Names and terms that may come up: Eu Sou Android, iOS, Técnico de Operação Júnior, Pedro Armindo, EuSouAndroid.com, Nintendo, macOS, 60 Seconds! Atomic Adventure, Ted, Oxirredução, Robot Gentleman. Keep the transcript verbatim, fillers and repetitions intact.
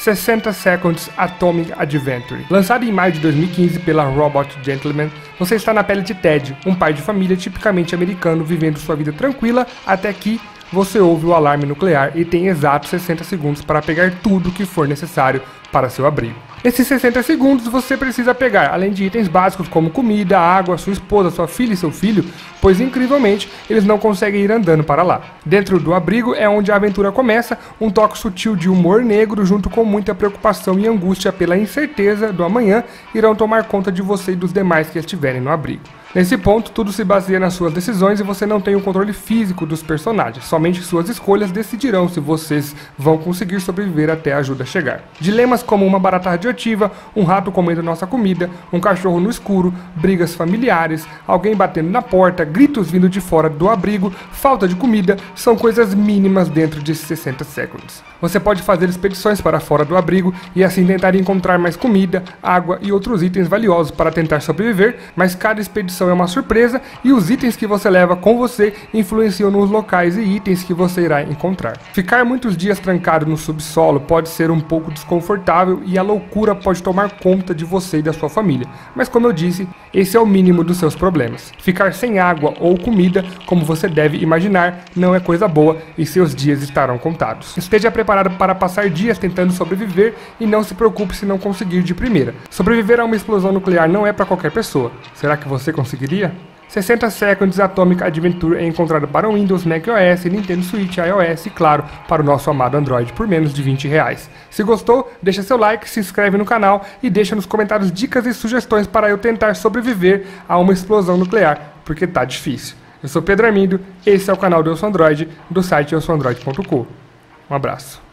sessenta Seconds! Atomic Adventure. Lançado em maio de dois mil e quinze pela Robot Gentleman, você está na pele de Ted, um pai de família tipicamente americano vivendo sua vida tranquila até que você ouve o alarme nuclear e tem exatos sessenta segundos para pegar tudo que for necessário para seu abrigo. Nesses sessenta segundos você precisa pegar, além de itens básicos como comida, água, sua esposa, sua filha e seu filho, pois incrivelmente eles não conseguem ir andando para lá. Dentro do abrigo é onde a aventura começa, um toque sutil de humor negro junto com muita preocupação e angústia pela incerteza do amanhã irão tomar conta de você e dos demais que estiverem no abrigo. Nesse ponto, tudo se baseia nas suas decisões e você não tem o controle físico dos personagens, somente suas escolhas decidirão se vocês vão conseguir sobreviver até a ajuda chegar. Dilemas como uma barata radioativa, um rato comendo nossa comida, um cachorro no escuro, brigas familiares, alguém batendo na porta, gritos vindo de fora do abrigo, falta de comida, são coisas mínimas dentro de sessenta segundos. Você pode fazer expedições para fora do abrigo e assim tentar encontrar mais comida, água e outros itens valiosos para tentar sobreviver, mas cada expedição é uma surpresa e os itens que você leva com você influenciam nos locais e itens que você irá encontrar. Ficar muitos dias trancado no subsolo pode ser um pouco desconfortável e a loucura pode tomar conta de você e da sua família, mas como eu disse, esse é o mínimo dos seus problemas. Ficar sem água ou comida, como você deve imaginar, não é coisa boa e seus dias estarão contados. Esteja preparado para passar dias tentando sobreviver e não se preocupe se não conseguir de primeira. Sobreviver a uma explosão nuclear não é para qualquer pessoa. Será que você consegue? Conseguiria? sessenta Seconds Atomic Adventure é encontrado para o Windows, macOS, Nintendo Switch, iOS e, claro, para o nosso amado Android por menos de vinte reais. Se gostou, deixa seu like, se inscreve no canal e deixa nos comentários dicas e sugestões para eu tentar sobreviver a uma explosão nuclear, porque tá difícil. Eu sou Pedro Armindo, esse é o canal do Eu Sou Android, do site Eu Sou Android ponto com. Um abraço.